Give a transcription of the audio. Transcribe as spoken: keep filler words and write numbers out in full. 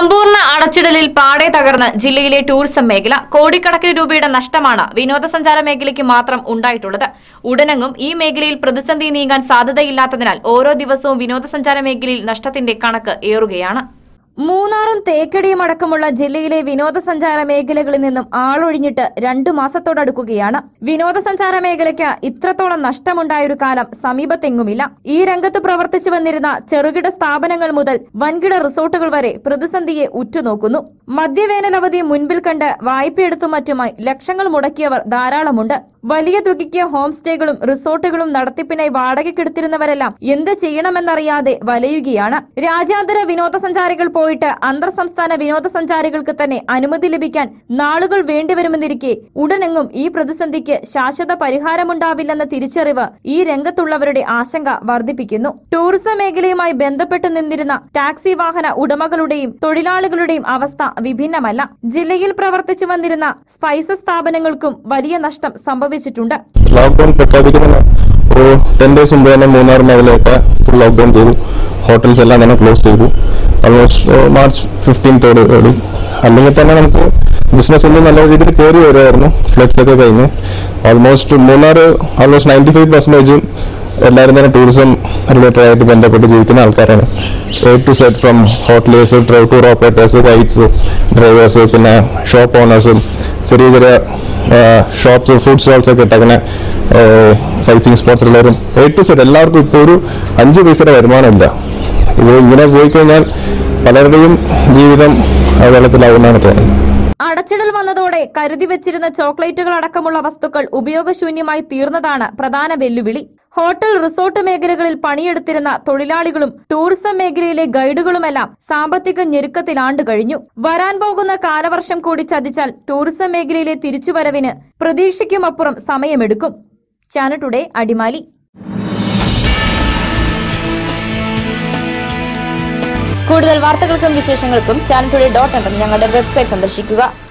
സമ്പൂർണ്ണ അടച്ചിടലിൽ പാടെ തകർന്ന് ജില്ലയിലെ ടൂറിസം മേഖല കോടിക്കണക്കിന് രൂപയുടെ നഷ്ടമാണ് വിനോദസഞ്ചാര മേഖലയ്ക്ക് മാത്രം ഉണ്ടായിട്ടുള്ളത്. ഉടനെങ്ങും ഈ മേഖലയിൽ പ്രതിസന്ധി നീങ്ങാൻ സാധ്യതയില്ലാത്തതിനാൽ ഓരോ ദിവസവും വിനോദസഞ്ചാര മേഖലയിൽ നഷ്ടത്തിന്റെ കണക്ക് ഏറുകയാണ്. മൂന്നാറും തേക്കടിയും അടക്കമുള്ള ജില്ലയിലെ വിനോദസഞ്ചാര മേഖലകളിൽ നിന്നും ആളൊഴിഞ്ഞിട്ട് രണ്ടു മാസത്തോടടുക്കുകയാണ്. വിനോദസഞ്ചാര മേഖലയ്ക്ക് ഇത്രത്തോളം നഷ്ടമുണ്ടായൊരു കാലം സമീപത്തെങ്ങുമില്ല. ഈ രംഗത്ത് പ്രവർത്തിച്ചു വന്നിരുന്ന ചെറുകിട സ്ഥാപനങ്ങൾ മുതൽ വൻകിട റിസോർട്ടുകൾ വരെ പ്രതിസന്ധിയെ ഉറ്റുനോക്കുന്നു. മധ്യവേനലവധി മുൻപിൽ കണ്ട് വായ്പയെടുത്തും മറ്റുമായി ലക്ഷങ്ങൾ മുടക്കിയവർ ധാരാളമുണ്ട്. വലിയ തുകയ്ക്ക് ഹോം സ്റ്റേകളും റിസോർട്ടുകളും നടത്തിപ്പിനായി വാടകയ്ക്കെടുത്തിരുന്നവരെല്ലാം എന്ത് ചെയ്യണമെന്നറിയാതെ വലയുകയാണ്. രാജ്യാന്തര വിനോദസഞ്ചാരികൾ പോയിട്ട് അന്തർ സംസ്ഥാന വിനോദസഞ്ചാരികൾക്ക് തന്നെ അനുമതി ലഭിക്കാൻ നാളുകൾ വേണ്ടിവരുമെന്നിരിക്കെ ഉടനെങ്ങും ഈ പ്രതിസന്ധിക്ക് ശാശ്വത പരിഹാരമുണ്ടാവില്ലെന്ന തിരിച്ചറിവ് ഈ രംഗത്തുള്ളവരുടെ ആശങ്ക വർദ്ധിപ്പിക്കുന്നു. ടൂറിസം മേഖലയുമായി ബന്ധപ്പെട്ട് നിന്നിരുന്ന ടാക്സി വാഹന ഉടമകളുടെയും തൊഴിലാളികളുടെയും അവസ്ഥ വിഭിന്നമല്ല. ജില്ലയിൽ പ്രവർത്തിച്ചു വന്നിരുന്ന സ്പൈസസ് സ്ഥാപനങ്ങൾക്കും വലിയ നഷ്ടം സംഭവിച്ചു. ലോക്ക്ഡൌൺ പ്രഖ്യാപിക്കുന്ന ഒരു ടെൻ ഡേയ്സ് മുമ്പ് തന്നെ മൂന്നാർ മേഖലയൊക്കെ ഫുൾ ലോക്ക്ഡൌൺ ചെയ്തു. ഹോട്ടൽസ് എല്ലാം തന്നെ ക്ലോസ് ചെയ്തു. ഓൾമോസ്റ്റ് മാർച്ച് ഫിഫ്റ്റീൻത്തോട് കൂടി അല്ലെങ്കിൽ തന്നെ നമുക്ക് ബിസിനസ് ഒന്നും നല്ല രീതിയിൽ കയറി വരുമായിരുന്നു. ഫ്ലഡ്സ് ഒക്കെ കഴിഞ്ഞ് almost Munnar almost ninety five പെർസെൻറ്റേജും എല്ലാവരും തന്നെ ടൂറിസം റിലേറ്റഡ് ആയിട്ട് ബന്ധപ്പെട്ട് ജീവിക്കുന്ന ആൾക്കാരാണ്. A to Z from hoteliers, tour operators, guides, drivers, പിന്നെ ഷോപ്പ് ഓണേഴ്സും ചെറിയ ചെറിയ ഷോപ്സ്, ഫുഡ് സ്റ്റോൾസ് ഒക്കെ ഇട്ടങ്ങനെ സൈറ്റ് സീയിങ് സ്പോട്ട്സ് ഉള്ളവരും എ ടു സെറ്റ് എല്ലാവർക്കും ഇപ്പോൾ ഒരു അഞ്ച് പൈസയുടെ വരുമാനമില്ല. ഇത് ഇങ്ങനെ പോയി കഴിഞ്ഞാൽ പലരുടെയും ജീവിതം വെള്ളത്തിലാവുമെന്നാണ് തോന്നുന്നത്. അടച്ചിടൽ വന്നതോടെ കരുതി വെച്ചിരുന്ന ചോക്ലേറ്റുകൾ അടക്കമുള്ള വസ്തുക്കൾ ഉപയോഗശൂന്യമായി തീർന്നതാണ് പ്രധാന വെല്ലുവിളി. ഹോട്ടൽ റിസോർട്ട് മേഖലകളിൽ പണിയെടുത്തിരുന്ന തൊഴിലാളികളും ടൂറിസം മേഖലയിലെ ഗൈഡുകളുമെല്ലാം സാമ്പത്തിക ഞെരുക്കത്തിലാണ്ടു കഴിഞ്ഞു. വരാൻ പോകുന്ന കാലവർഷം കൂടി ചതിച്ചാൽ ടൂറിസം മേഖലയിലെ തിരിച്ചുവരവിന് പ്രതീക്ഷയ്ക്കുമപ്പുറം സമയമെടുക്കും. Channel today, Adimali. കൂടുതൽ വാർത്തകൾക്കും വിശേഷങ്ങൾക്കും ചാനൽ ടുഡേ ഡോട്ട് കോം ഞങ്ങളുടെ വെബ്സൈറ്റ് സന്ദർശിക്കുക.